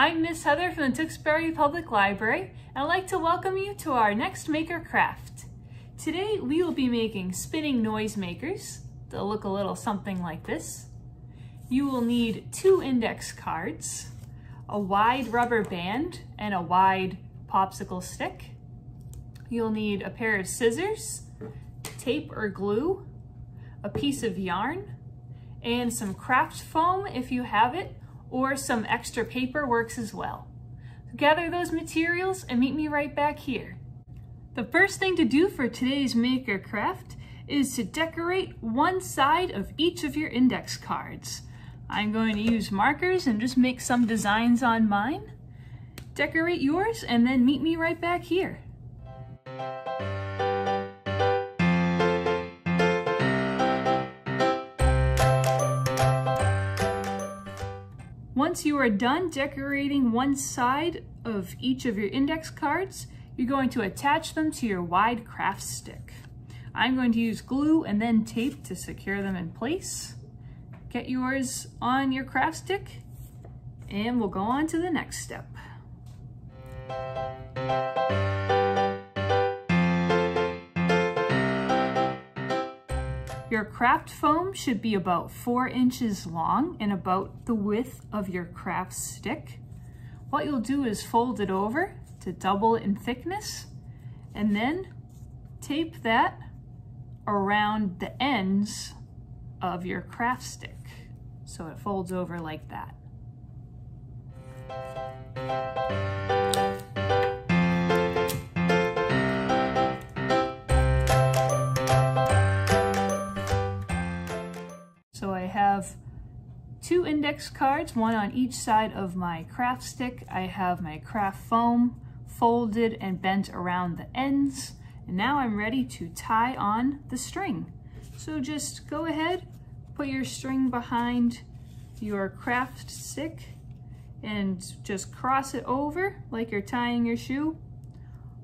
I'm Miss Heather from the Tewksbury Public Library, and I'd like to welcome you to our next maker craft. Today we will be making spinning noisemakers. They'll look a little something like this. You will need two index cards, a wide rubber band, and a wide popsicle stick. You'll need a pair of scissors, tape or glue, a piece of yarn, and some craft foam if you have it, or some extra paper works as well. Gather those materials and meet me right back here. The first thing to do for today's maker craft is to decorate one side of each of your index cards. I'm going to use markers and just make some designs on mine. Decorate yours and then meet me right back here. Once you are done decorating one side of each of your index cards, you're going to attach them to your wide craft stick. I'm going to use glue and then tape to secure them in place. Get yours on your craft stick, and we'll go on to the next step. Your craft foam should be about 4 inches long and about the width of your craft stick. What you'll do is fold it over to double in thickness and then tape that around the ends of your craft stick. So it folds over like that. So I have two index cards, one on each side of my craft stick. I have my craft foam folded and bent around the ends. And now I'm ready to tie on the string. So just go ahead, put your string behind your craft stick and just cross it over like you're tying your shoe.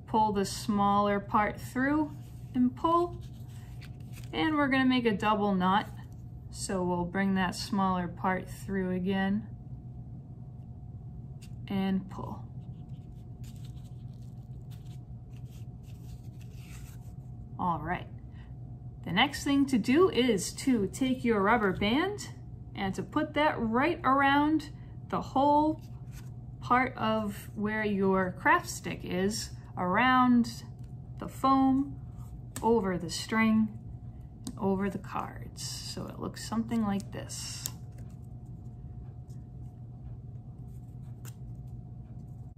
Pull the smaller part through and pull. And we're gonna make a double knot. So we'll bring that smaller part through again and pull. All right, the next thing to do is to take your rubber band and to put that right around the whole part of where your craft stick is, around the foam, over the string, and over the cards. So it looks something like this.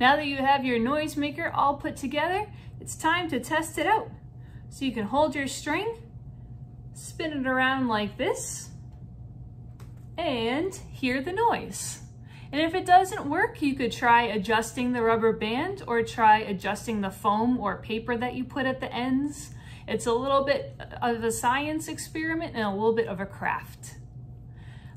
Now that you have your noisemaker all put together, it's time to test it out. So you can hold your string, spin it around like this, and hear the noise. And if it doesn't work, you could try adjusting the rubber band or try adjusting the foam or paper that you put at the ends. It's a little bit of a science experiment and a little bit of a craft.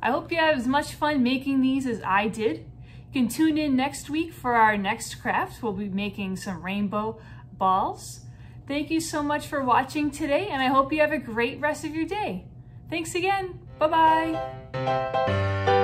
I hope you had as much fun making these as I did. You can tune in next week for our next craft. We'll be making some rainbow balls. Thank you so much for watching today, and I hope you have a great rest of your day. Thanks again. Bye-bye.